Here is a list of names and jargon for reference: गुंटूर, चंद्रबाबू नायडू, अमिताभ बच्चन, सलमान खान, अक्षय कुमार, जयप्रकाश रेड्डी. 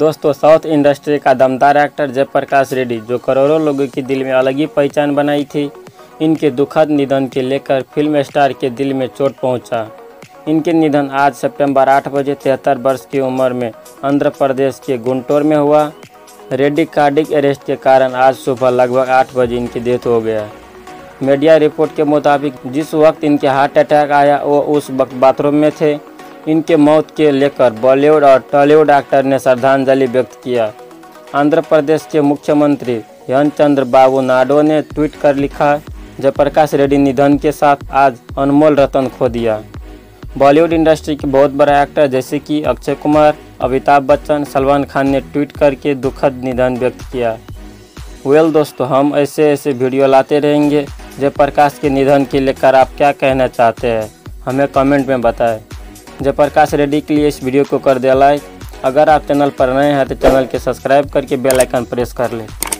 दोस्तों south industry का दमदार एक्टर जयप्रकाश रेड्डी, जो करोड़ों लोगों के दिल में अलग ही पहचान बनाई थी, इनके दुखद निधन के लेकर फिल्म स्टार के दिल में चोट पहुंचा। इनके निधन आज सितंबर 8 बजे 73 वर्ष की उम्र में आंध्र प्रदेश के गुंटूर में हुआ। रेड्डी कार्डियक अरेस्ट के कारण आज सुबह लगभग 8 बजे इनकी डेथ हो गया। मीडिया रिपोर्ट के मुताबिक जिस वक्त इनके हार्ट अटैक आया वो उस वक्त बाथरूम में थे। इनके मौत के लेकर बॉलीवुड और टॉलीवुड एक्टर ने श्रद्धांजलि व्यक्त किया। आंध्र प्रदेश के मुख्यमंत्री चंद्रबाबू नायडू ने ट्वीट कर लिखा, जयप्रकाश रेड्डी निधन के साथ आज अनमोल रतन खो दिया। बॉलीवुड इंडस्ट्री के बहुत बड़ा एक्टर जैसे कि अक्षय कुमार, अमिताभ बच्चन, सलमान खान ने ट्वीट करके दुखद निधन व्यक्त किया। वेल दोस्तों, हम ऐसे वीडियो लाते रहेंगे। जयप्रकाश के निधन के लेकर आप क्या कहना चाहते हैं, हमें कमेंट में बताएं। जयप्रकाश रेड्डी के लिए इस वीडियो को कर दे लाइक। अगर आप चैनल पर नए हैं तो चैनल के सब्सक्राइब करके बेल आइकन प्रेस कर लें।